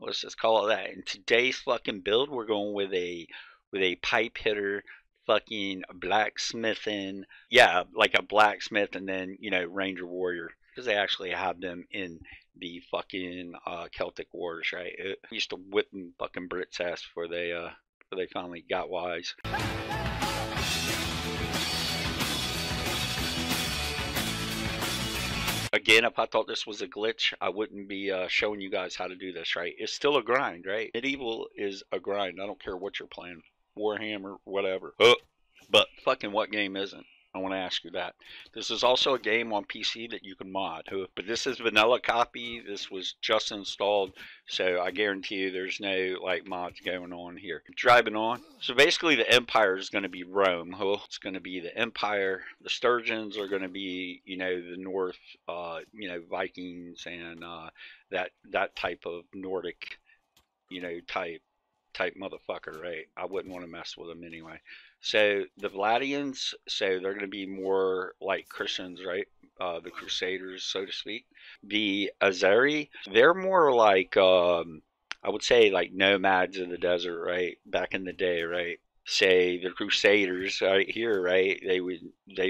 Let's just call it that. In today's fucking build, we're going with a pipe hitter, fucking blacksmithing, yeah, like a blacksmith, and then, you know, ranger warrior, because they actually have them in the fucking Celtic Wars, right? It used to whip them fucking Brits ass before they finally got wise. Again, if I thought this was a glitch, I wouldn't be showing you guys how to do this, right? It's still a grind, right? Medieval is a grind. I don't care what you're playing. Warhammer, whatever. But fucking what game isn't? I want to ask you that. This is also a game on PC that you can mod. But this is vanilla copy. This was just installed. So I guarantee you there's no like mods going on here. Driving on. So basically the Empire is going to be Rome. It's going to be the Empire. The Sturgians are going to be, you know, the North, you know, Vikings and that type of Nordic, you know, type motherfucker, right? I wouldn't want to mess with them anyway. So the Vladians, so they're going to be more like Christians, right? The Crusaders, so to speak. The Azeri, they're more like, I would say like nomads of the desert, right? Back in the day, right? Say the Crusaders right here, right? They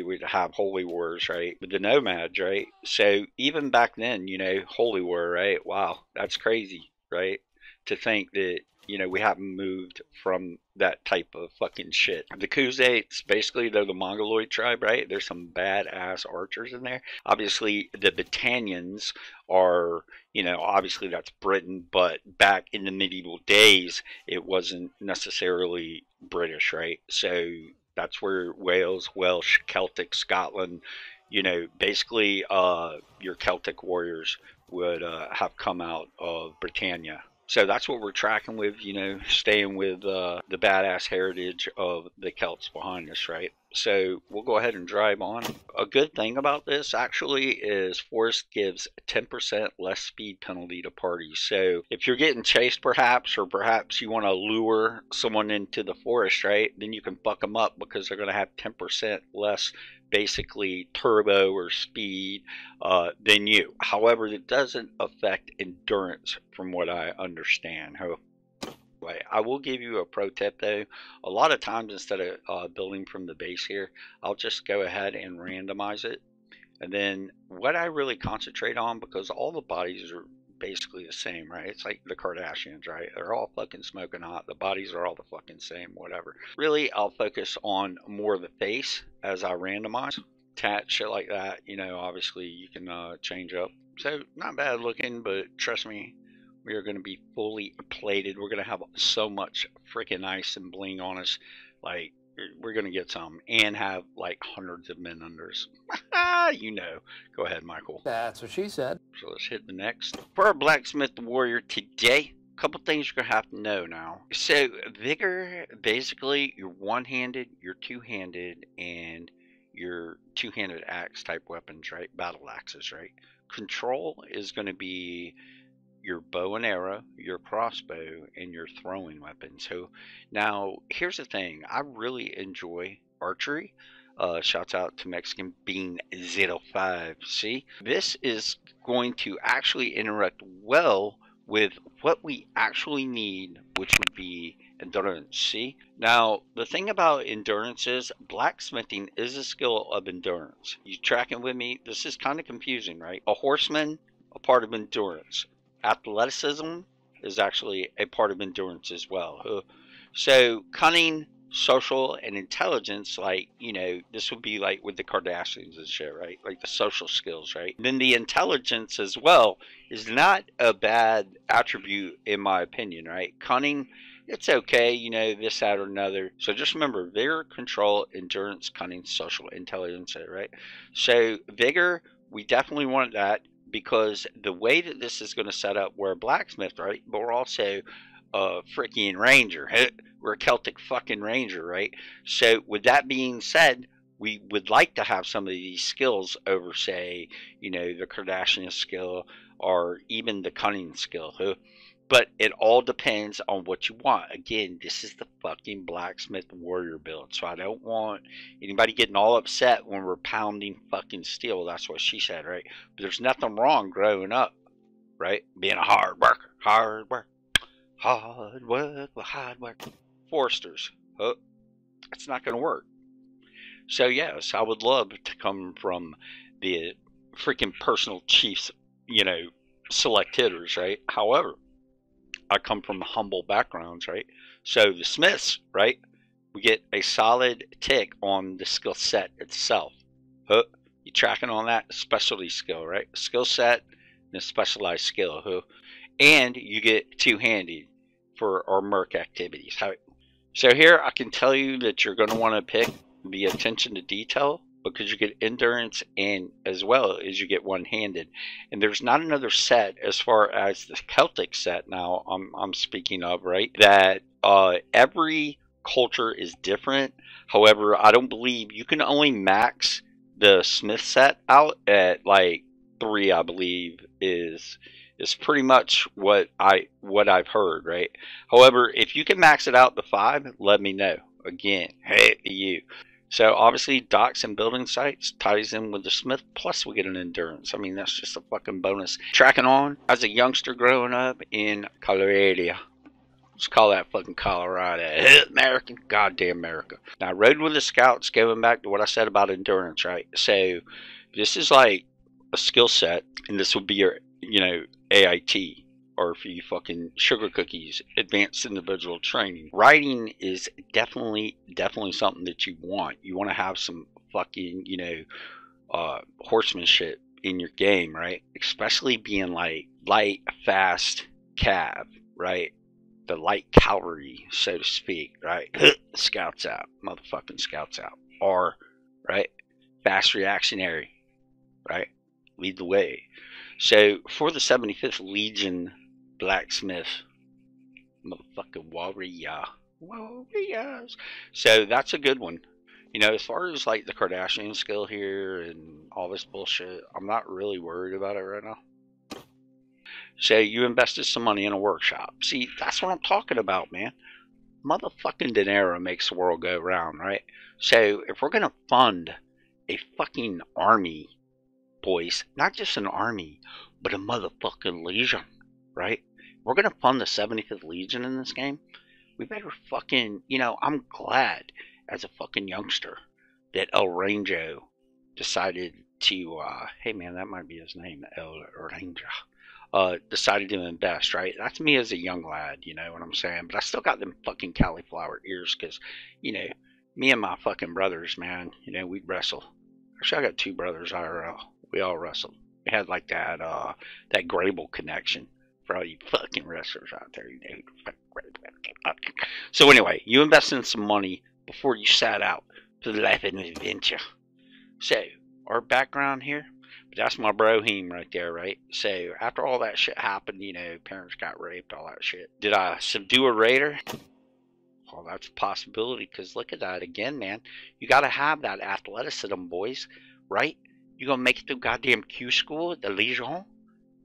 would have holy wars, right? But the nomads, right? So even back then, you know, holy war, right? Wow, that's crazy, right? To think that, you know, we haven't moved from that type of fucking shit. The Kuzates, basically, they're the Mongoloid tribe, right? There's some badass archers in there. Obviously, the Britannians are, you know, obviously that's Britain, but back in the medieval days, it wasn't necessarily British, right? So that's where Wales, Welsh, Celtic, Scotland, you know, basically your Celtic warriors would have come out of Britannia. So that's what we're tracking with, you know, staying with the badass heritage of the Celts behind us, right? So we'll go ahead and drive on. A good thing about this actually is force gives 10% less speed penalty to parties. So if you're getting chased perhaps, or perhaps you want to lure someone into the forest, right? Then you can fuck them up because they're going to have 10% less basically turbo or speed than you. However, it doesn't affect endurance from what I understand. I will give you a pro tip though. A lot of times instead of building from the base here, I'll just go ahead and randomize it. And then what I really concentrate on, because all the bodies are basically the same, right? It's like the Kardashians, right? They're all fucking smoking hot. The bodies are all the fucking same, whatever. Really, I'll focus on more of the face as I randomize. Tat, shit like that, you know, obviously you can change up. So not bad looking, but trust me, we are going to be fully plated. We're going to have so much freaking ice and bling on us. Like, we're going to get some and have like hundreds of men unders. You know. Go ahead, Michael. That's what she said. So let's hit the next. For our blacksmith warrior today, a couple things you're going to have to know now. So vigor, basically, you're one-handed, you're two-handed, and your two-handed axe type weapons, right? Battle axes, right? Control is going to be your bow and arrow, your crossbow, and your throwing weapon. So now here's the thing. I really enjoy archery. Shouts out to Mexican Bean 05. See, this is going to actually interact well with what we actually need, which would be endurance. See, now the thing about endurance is blacksmithing is a skill of endurance. You tracking with me? This is kind of confusing, right? A horseman, a part of endurance. Athleticism is actually a part of endurance as well. So cunning, social, and intelligence, like, you know, this would be like with the Kardashians and shit, right? Like the social skills, right? And then the intelligence as well is not a bad attribute in my opinion, right? Cunning, it's okay, you know, this, that, or another. So just remember, vigor, control, endurance, cunning, social, intelligence, right? So vigor, we definitely want that. Because the way that this is going to set up, we're a blacksmith, right? But we're also a freaking ranger. We're a Celtic fucking ranger, right? So with that being said, we would like to have some of these skills over, say, you know, the Kardashian skill or even the cunning skill. But it all depends on what you want. Again, this is the fucking blacksmith warrior build. So I don't want anybody getting all upset when we're pounding fucking steel. That's what she said, right? But there's nothing wrong growing up, right? Being a hard worker. Hard work. Hard work. Foresters. It's not going to work. So yes, I would love to come from the freaking personal chiefs, you know, select hitters, right? However, I come from humble backgrounds, right? So the Smiths, right? We get a solid tick on the skill set itself. You tracking on that specialty skill, right? Skill set and a specialized skill. And you get two-handed for our merc activities. So here I can tell you that you're going to want to pick the attention to detail, because you get endurance and as well as you get one-handed. And there's not another set as far as the Celtic set now I'm speaking of, right? That every culture is different. However, I don't believe you can only max the Smith set out at like 3, I believe is pretty much what I've heard, right? However, if you can max it out to 5, let me know. Again, hey you. So obviously docks and building sites ties in with the Smith, plus we get an endurance. I mean, that's just a fucking bonus. Tracking on as a youngster growing up in Colorado. Let's call that fucking Colorado. American. Goddamn America. Now, I rode with the scouts, going back to what I said about endurance, right? So this is like a skill set, and this would be your, you know, AIT, or for you fucking sugar cookies, advanced individual training. Riding is definitely something that you want. You want to have some fucking, you know, horsemanship in your game, right? Especially being like light, fast cab, right? The light cavalry, so to speak, right? Scouts out, motherfucking scouts out. Or, right? Fast reactionary, right? Lead the way. So for the 75th Legion blacksmith, motherfucking warriors. So that's a good one. You know, as far as like the Kardashian skill here and all this bullshit, I'm not really worried about it right now. So you invested some money in a workshop. See, that's what I'm talking about, man. Motherfucking dinero makes the world go round, right? So if we're going to fund a fucking army, boys, not just an army, but a motherfucking legion, right? If we're going to fund the 75th Legion in this game, we better fucking, you know, I'm glad as a fucking youngster that El Rango decided to, hey man, that might be his name, El Rango. Decided to invest, right? That's me as a young lad, you know what I'm saying? But I still got them fucking cauliflower ears because, you know, me and my fucking brothers, man, you know, we'd wrestle. Actually, I got 2 brothers IRL. We all wrestled. We had like that, that Grable connection for all you fucking wrestlers out there, you know. So anyway, you invest in some money before you set out to life and adventure. So, our background here. But that's my broheme right there, right? So after all that shit happened, you know, parents got raped, all that shit. Did I subdue a raider? Well, that's a possibility, because look at that again, man. You got to have that athleticism, boys, right? You going to make it through goddamn Q school at the Legion?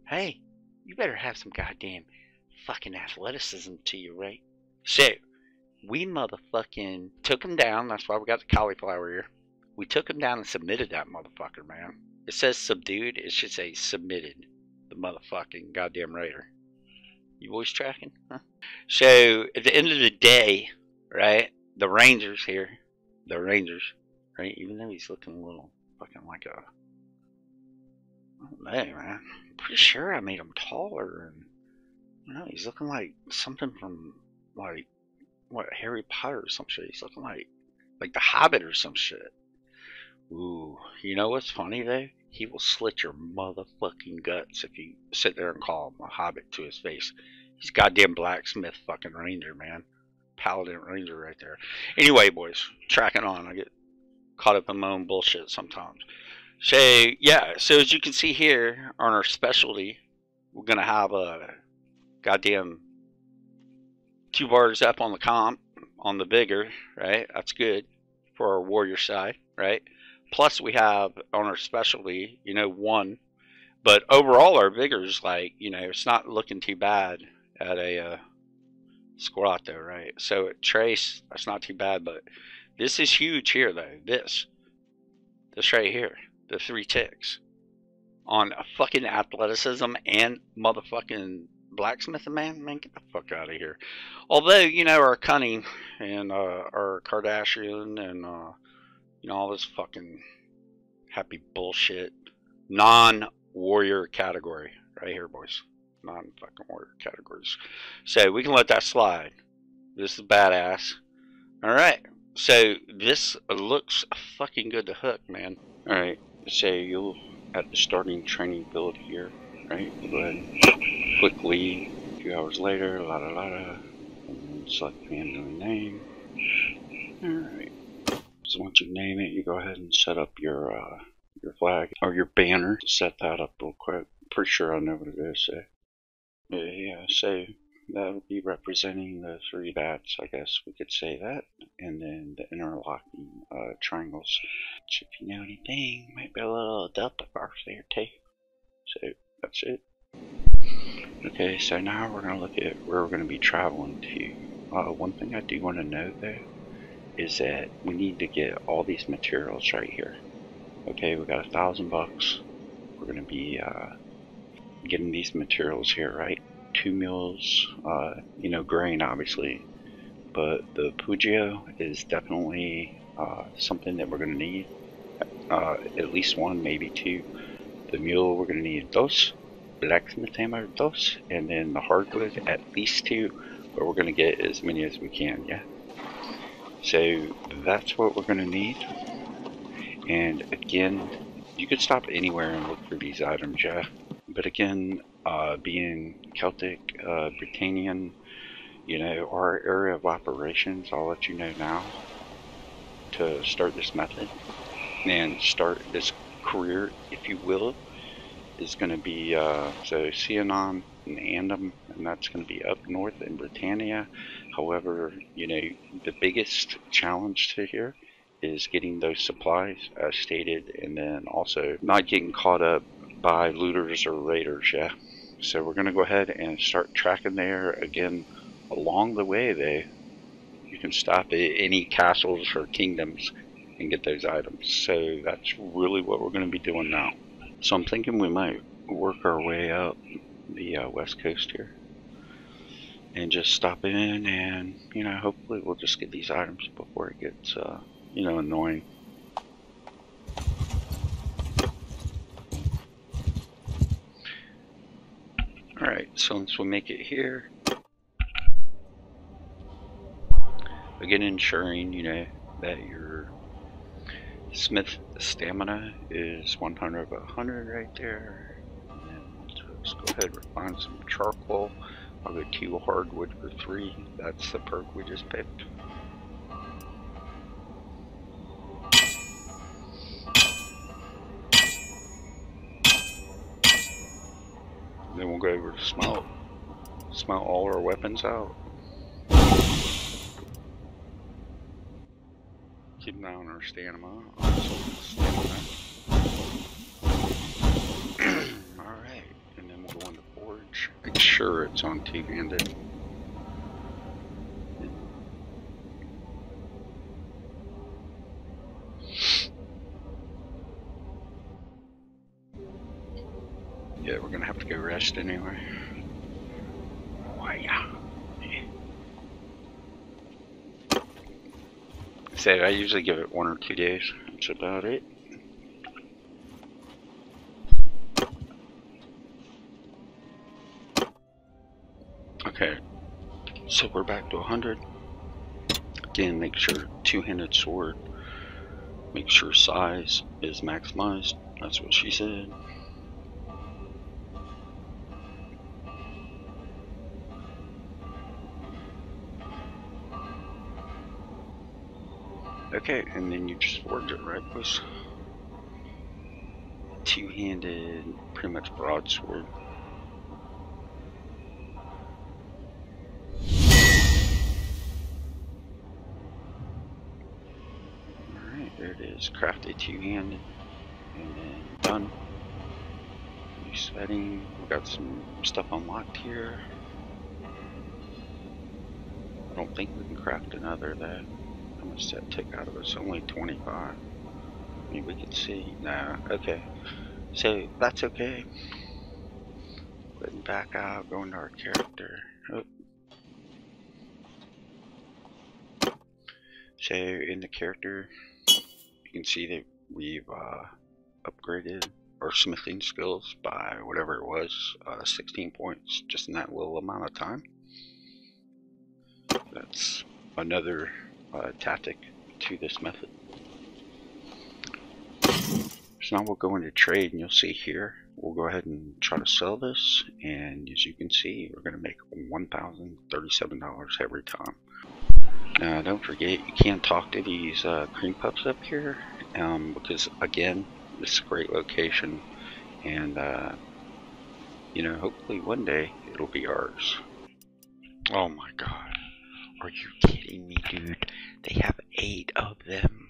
Hey, you better have some goddamn fucking athleticism to you, right? So we motherfucking took him down. That's why we got the cauliflower ear. We took him down and submitted that motherfucker, man. It says subdued, it should say submitted the motherfucking goddamn raider. You voice tracking, huh? So at the end of the day, right, the Rangers here, the Rangers, right, even though he's looking a little fucking like a, I don't know, man. I'm pretty sure I made him taller, and you know, he's looking like something from like what, Harry Potter or some shit. He's looking like the Hobbit or some shit. Ooh, you know what's funny though? He will slit your motherfucking guts if you sit there and call him a hobbit to his face. He's goddamn blacksmith fucking ranger, man. Paladin ranger right there. Anyway, boys, tracking on. I get caught up in my own bullshit sometimes. So, yeah, so as you can see here on our specialty, we're going to have a goddamn 2 bars up on the comp, on the vigor, right? That's good for our warrior side, right? Plus we have on our specialty, you know, 1, but overall our vigor's like, you know, it's not looking too bad at a squat though, right? So at trace, that's not too bad, but this is huge here though. This right here, the 3 ticks on a fucking athleticism and motherfucking blacksmithing man? Man, get the fuck out of here. Although, you know, our cunning and our Kardashian and, you know, all this fucking happy bullshit. Non-warrior category. Right here, boys. Non-fucking warrior categories. So, we can let that slide. This is badass. Alright. So, this looks fucking good to hook, man. Alright. So, you'll... At the starting training build here, right? We'll go ahead and click lead. A few hours later, la la la la. And select family name. Alright. So once you name it, you go ahead and set up your flag or your banner. Set that up real quick. Pretty sure I know what it is, so. Yeah, so that would be representing the three dots, I guess we could say that, and then the interlocking triangles. Which, if you know anything, might be a little delta bar there too. So that's it. Okay, so now we're gonna look at where we're gonna be traveling to. One thing I do want to know though is that we need to get all these materials right here. Okay, we got $1,000. We're gonna be getting these materials here, right? 2 meals, you know, grain obviously, but the Pugio is definitely something that we're going to need, at least 1, maybe 2. The mule, we're going to need 2, blacksmith hammer 2, and then the hardwood at least 2, but we're going to get as many as we can, yeah? So that's what we're going to need, and again, you could stop anywhere and look for these items, yeah? But again, being Celtic, Britannian, you know, our area of operations, I'll let you know now to start this method and start this career, if you will, is going to be, so Cianon and Andam, and that's going to be up north in Britannia. However, you know, the biggest challenge to here is getting those supplies, as stated, and then also not getting caught up by looters or raiders, yeah. So we're going to go ahead and start tracking there. Again, along the way there, you can stop at any castles or kingdoms and get those items. So that's really what we're going to be doing now. So I'm thinking we might work our way up the west coast here and just stop in and, you know, hopefully we'll just get these items before it gets, you know, annoying. Alright, so once we make it here, again ensuring, you know, that your smith stamina is 100 of 100 right there. And let's go ahead and refine some charcoal. I'll go 2 hardwood for 3. That's the perk we just picked. Then we'll go over to smelt all our weapons out. Keep an eye on our stamina. Alright, and then we'll go into forge. Make sure it's on two-handed. Yeah, we're gonna have to go rest anyway. Oh, yeah. So I usually give it 1 or 2 days. That's about it. Okay. So we're back to 100. Again, make sure two-handed sword. Make sure size is maximized. That's what she said. Okay, and then you just forge it right with two-handed, pretty much broadsword. Alright, there it is. Craft a two-handed, and then done. Resetting. We got some stuff unlocked here. I don't think we can craft another of that. How much that took out of us? Only 25. I mean, we could see. Nah, okay. So that's okay. Letting back out, going to our character. Oh. So in the character, you can see that we've upgraded our smithing skills by whatever it was, 16 points just in that little amount of time. That's another tactic to this method. So now we'll go into trade, and you'll see here we'll go ahead and try to sell this, and as you can see we're going to make $1,037 every time. Now don't forget, you can't talk to these cream puffs up here because again, this is a great location, and you know, hopefully one day it'll be ours. Oh my god, are you kidding me, dude? They have 8 of them.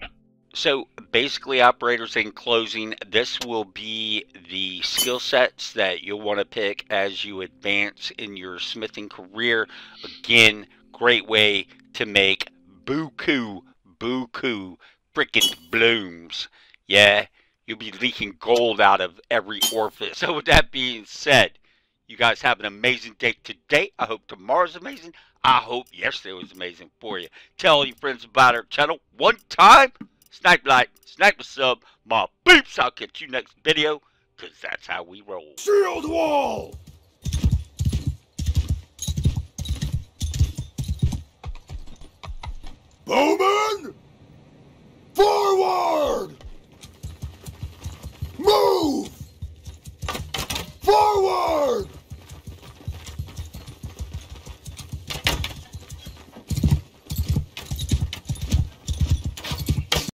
So basically, operators, in closing, this will be the skill sets that you'll want to pick as you advance in your smithing career. Again, great way to make buku frickin' blooms. Yeah, you'll be leaking gold out of every orifice. So with that being said, you guys have an amazing day today. I hope tomorrow's amazing. I hope yesterday was amazing for you. Tell all your friends about our channel one time. Snipe like, snipe a sub, my beeps. I'll catch you next video, because that's how we roll. Shield wall! Bowman! Forward! Move! Forward!